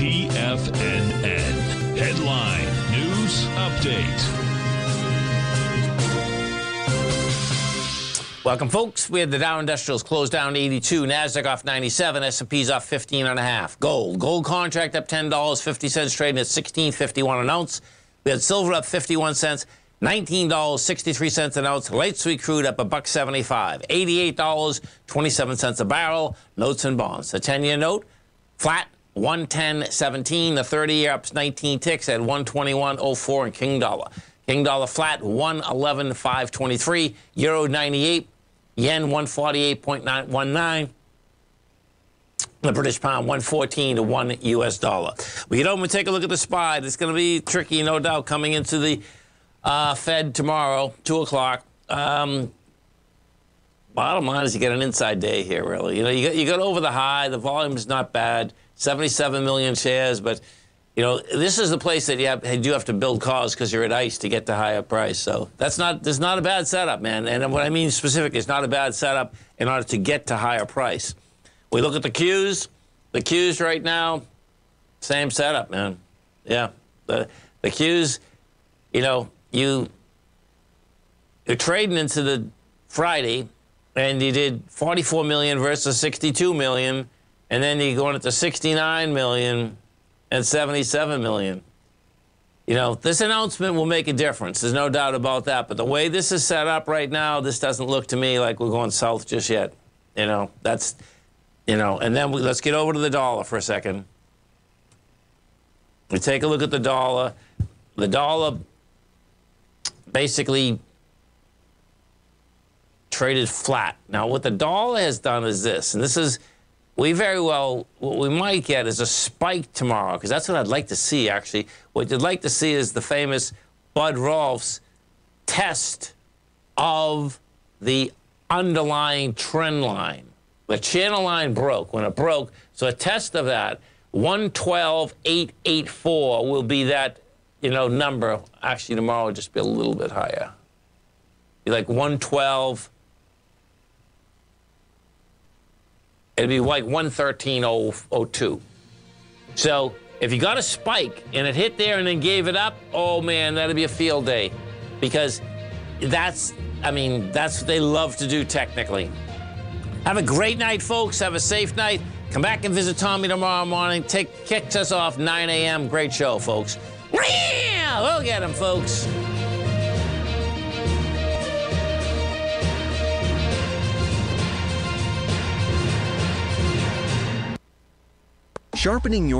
TFNN. Headline News Update. Welcome, folks. We had the Dow Industrials closed down 82, NASDAQ off 97, S&P's off 15.5. Gold contract up $10.50, trading at $16.51 an ounce. We had silver up 51 cents, $19.63 an ounce. Light sweet crude up $1.75, $88.27 a barrel. Notes and bonds. The 10-year note, flat, 110.17. The 30-year ups 19 ticks at 121.04 in King Dollar. King Dollar flat, 111.523. Euro 98, Yen 148.919. The British pound 114 to one U.S. dollar. We get over and take a look at the SPY. It's going to be tricky, no doubt, coming into the Fed tomorrow, 2 o'clock. Bottom line is you get an inside day here, really. You know, you got over the high. The volume's not bad, 77 million shares. But, you know, this is the place that you do have to build cause because you're at ICE to get the higher price. So that's not a bad setup, man. And what I mean specifically is not a bad setup in order to get to higher price. We look at the Qs. The Qs right now, same setup, man. Yeah, the Qs, you know, you're trading into the Friday, and you did 44 million versus 62 million, and then you're going up to 69 million and 77 million. You know, this announcement will make a difference. There's no doubt about that. But the way this is set up right now, this doesn't look to me like we're going south just yet. You know, that's, you know, and then let's get over to the dollar for a second. We take a look at the dollar. The dollar basically traded flat. Now, what the dollar has done is this, and this is, what we might get is a spike tomorrow, because that's what I'd like to see, actually. What you'd like to see is the famous Bud Rolf's test of the underlying trend line. The channel line broke when it broke, so a test of that, 112.884 will be that, you know, number. Actually, tomorrow will just be a little bit higher. Be like 112. It'd be like 113.02. So if you got a spike and it hit there and then gave it up, oh man, that'd be a field day, because that's, I mean, that's what they love to do technically. Have a great night, folks. Have a safe night. Come back and visit Tommy tomorrow morning. Kicks us off 9 a.m. Great show, folks. Yeah, we'll get him, folks. Sharpening your